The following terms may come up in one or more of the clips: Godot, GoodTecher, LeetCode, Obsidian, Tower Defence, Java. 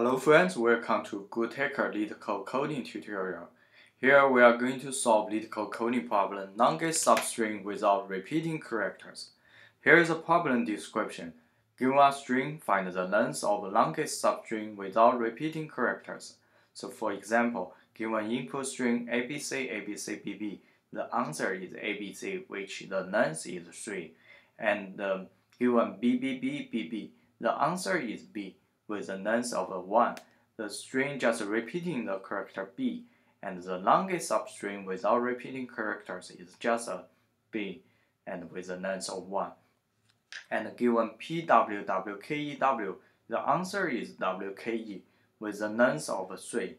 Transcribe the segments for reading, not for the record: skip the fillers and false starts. Hello friends, welcome to GoodTecher LeetCode coding tutorial. Here we are going to solve LeetCode coding problem longest substring without repeating characters. Here is a problem description. Given a string, find the length of the longest substring without repeating characters. So for example, given an input string ABC ABC BB, the answer is ABC, which the length is 3. And given BBB BB, the answer is B, with the length of 1, the string just repeating the character B, and the longest substring without repeating characters is just a B, and with the length of 1. And given PWWKEW, the answer is WKE, with the length of 3.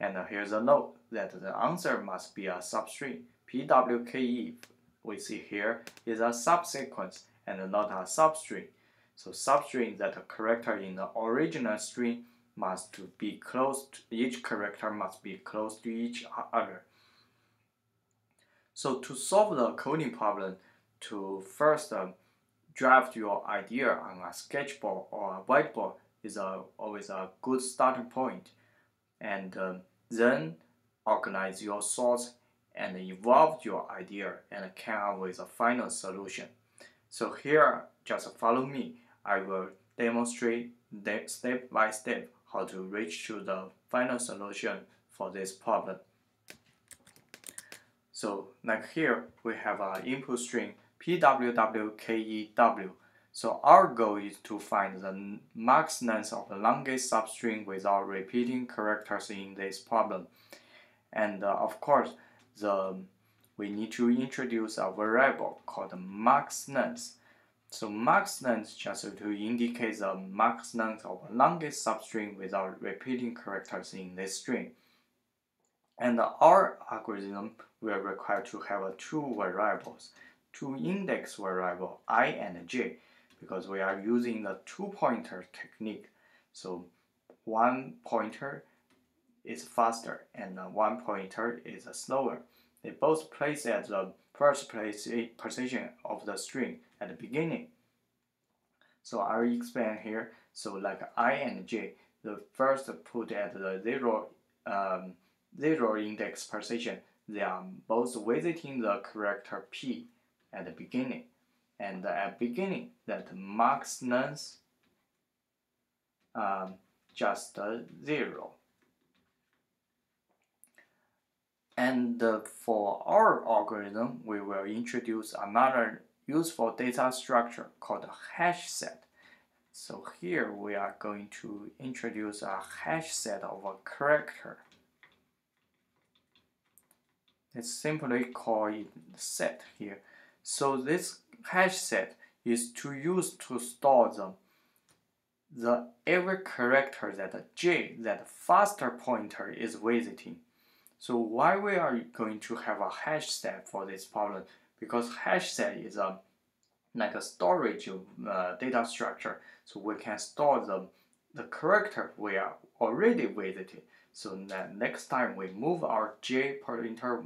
And here's a note that the answer must be a substring. PWKE, we see here, is a subsequence and not a substring. So substring that a character in the original string must be close to, each character must be close to each other. So to solve the coding problem, to first draft your idea on a sketchboard or a whiteboard is always a good starting point. And then organize your thoughts and evolve your idea and come up with a final solution. So here, just follow me. I will demonstrate step by step how to reach to the final solution for this problem. So like here, we have an input string PWWKEW. So our goal is to find the max length of the longest substring without repeating characters in this problem. And of course, we need to introduce a variable called max length. So max length just to indicate the max length of the longest substring without repeating characters in this string. And our algorithm will require to have two variables, two index variables, I and j, because we are using the two-pointer technique. So one pointer is faster and one pointer is slower. They both place at the first position of the string at the beginning. So I'll explain here. So like I and j, the first put at the zero index position, they are both visiting the character p at the beginning. And at the beginning, that max length just 0. And for our algorithm, we will introduce another useful data structure called a hash set. So here we are going to introduce a hash set of a character. Let's simply call it set here. So this hash set is to use to store the every character that j, that faster pointer, is visiting. So why we are going to have a hash set for this problem? Because hash set is like a storage data structure. So we can store the character we are already visited. So that next time we move our j pointer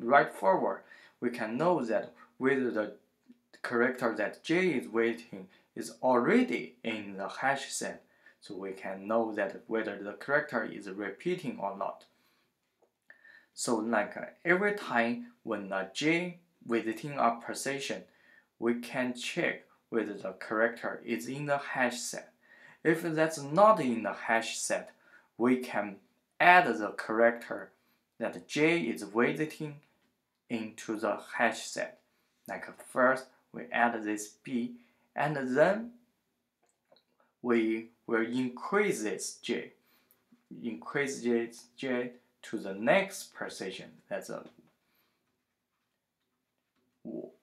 right forward, we can know that whether the character that j is visiting is already in the hash set. So we can know that whether the character is repeating or not. So like every time when a j visiting a position, we can check whether the character is in the hash set. If that's not in the hash set, we can add the character that j is visiting into the hash set. Like first, we add this b, and then we will increase this j. Increase this j to the next position, that's a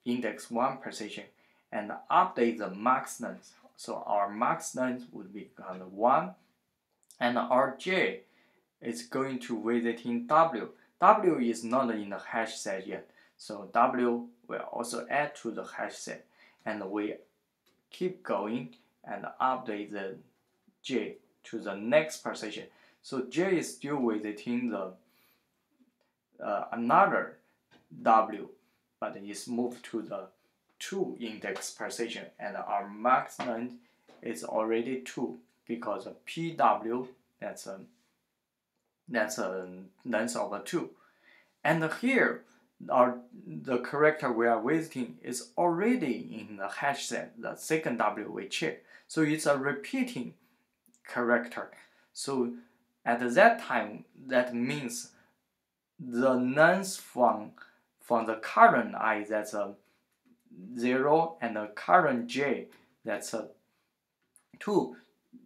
index 1 position, and update the max length. So our max length would be 1, and our j is going to visit in w. W is not in the hash set yet, so w will also add to the hash set, and we keep going and update the j to the next position. So j is still visiting the another w, but it's moved to the 2 index position, and our max length is already 2. because of PW, that's a length of 2. And here, the character we are visiting is already in the hash set, the second W we check. So it's a repeating character. So at that time, that means the length from the current I, that's a 0, and the current j, that's a 2,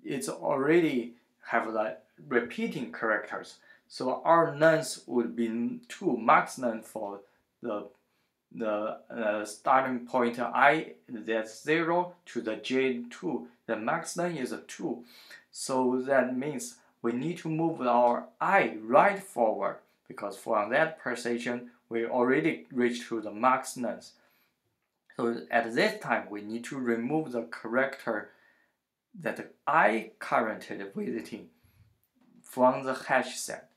it's already have the repeating characters. So our length would be 2, max length for the starting point I, that's 0, to the j 2. The max length is a 2. So that means we need to move our I right forward, because from that position we already reached to the max length. So at this time we need to remove the character that I currently visiting from the hash set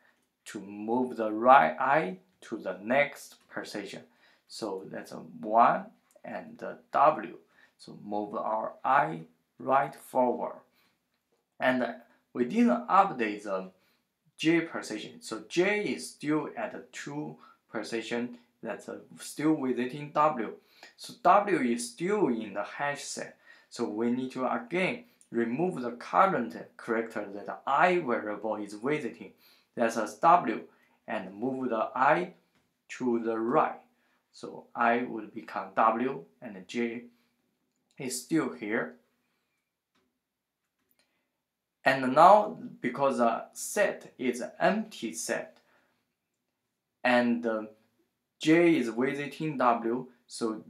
to move the right I to the next position. So that's a 1 and a W. So move our I right forward. And we didn't update the J position. So J is still at the 2 position, that's still visiting W. So W is still in the hash set. So we need to again remove the current character that I variable is visiting, that's a W, and move the I to the right. So I would become W and J is still here. And now, because the set is an empty set, and J is visiting W, so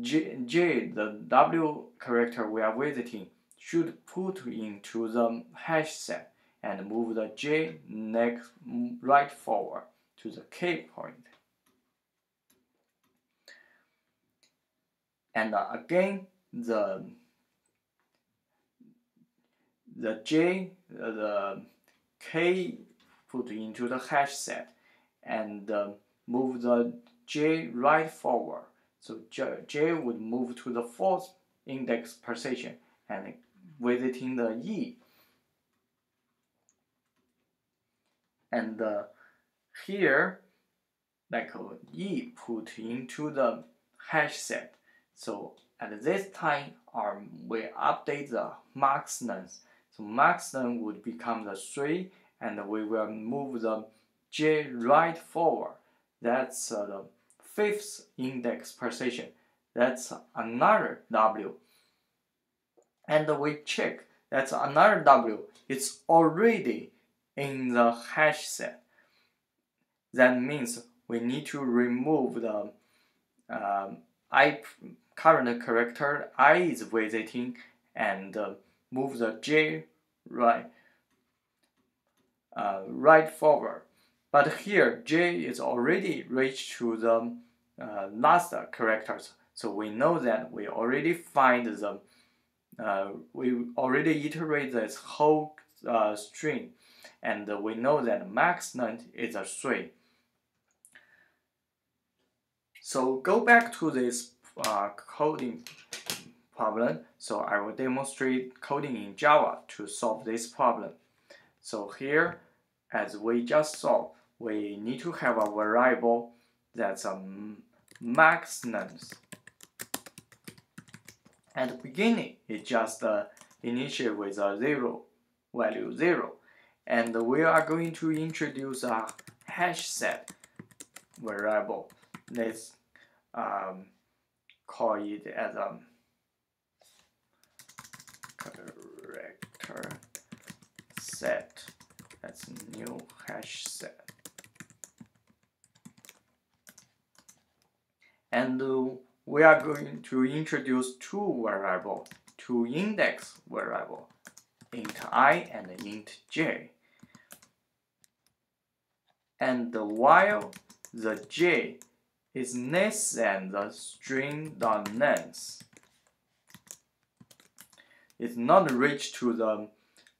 the W character we are visiting should put into the hash set and move the J next right forward to the K point. And again, the K put into the hash set and move the J right forward. So J would move to the 4th index position and visiting the E. And here, like E put into the hash set. So at this time, we update the max length. So max length would become the 3, and we will move the J right forward. That's the 5th index position. That's another W. And we check, that's another W. It's already in the hash set. That means we need to remove the I current character I is visiting and move the J right forward. But here J is already reached to the last characters, so we know that we already find the we already iterate this whole string, and we know that max length is a 3. So go back to this coding problem. So I will demonstrate coding in Java to solve this problem. So here, as we just saw, we need to have a variable that's a max length. At the beginning, it just initiates with a 0, value 0. And we are going to introduce a hash set variable. Let's call it as a character set. That's new hash set. And we are going to introduce 2 variables, 2 index variables, int I and int j. And while the j is less than the string.length, it's not reached to the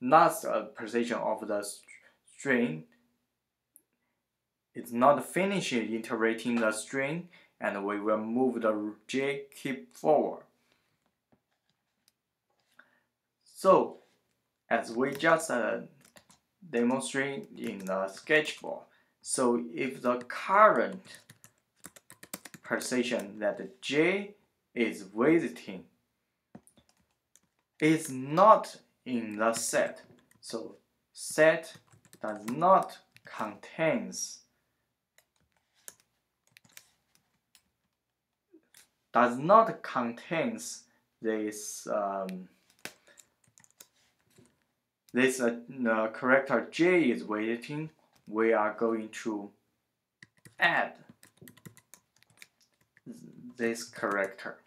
last position of the string, it's not finished iterating the string, and we will move the J keep forward. So as we just demonstrated in the sketchbook. So if the current position that J is visiting is not in the set, so set does not contains this character J is visiting, we are going to add this character.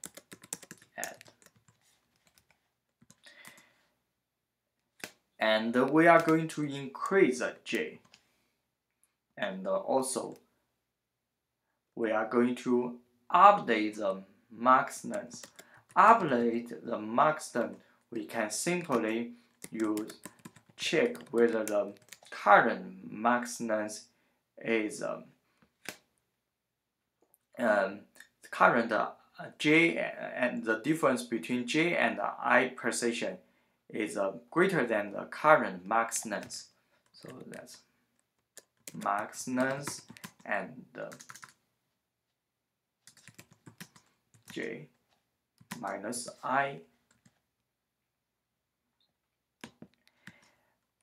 And we are going to increase J. And also, we are going to update the max length. Update the max length, we can simply use check whether the current max length is current J, and the difference between J and I position is greater than the current max length. So that's max length and J minus I.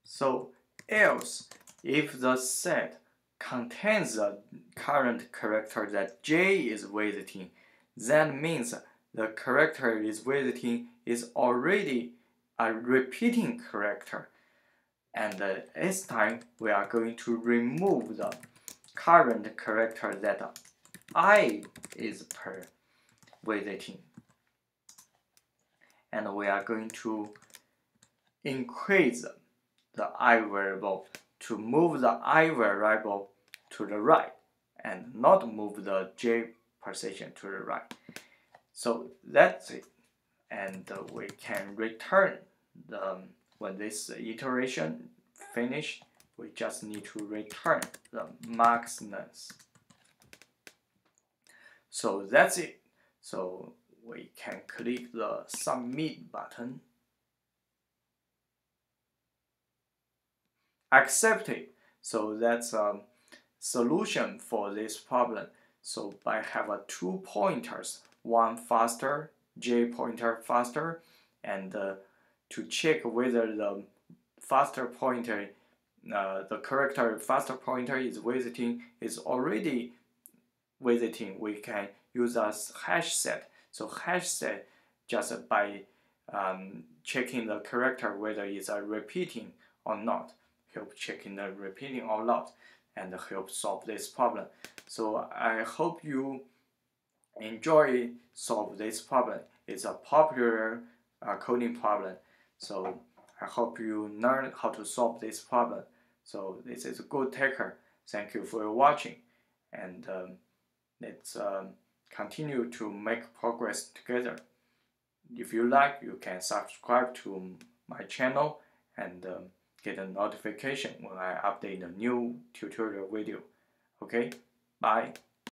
So else, if the set contains the current character that J is visiting, that means the character is visiting is already a repeating character, and this time we are going to remove the current character that I is visiting, and we are going to increase the I variable to move the I variable to the right and not move the J position to the right. So that's it, and we can return the, when this iteration finish, we just need to return the max length. So that's it. So we can click the submit button. Accepted. So that's a solution for this problem. So by having two pointers, one faster, J pointer faster, and to check whether the faster pointer, the character faster pointer is visiting, is already visiting, we can use as hash set. So hash set, just by checking the character whether it's repeating or not, help checking the repeating or not, and help solve this problem. So I hope you enjoy solve this problem. It's a popular coding problem. So I hope you learn how to solve this problem. So this is GoodTecher. Thank you for watching, and let's continue to make progress together. If you like, you can subscribe to my channel and get a notification when I update a new tutorial video. Okay, bye.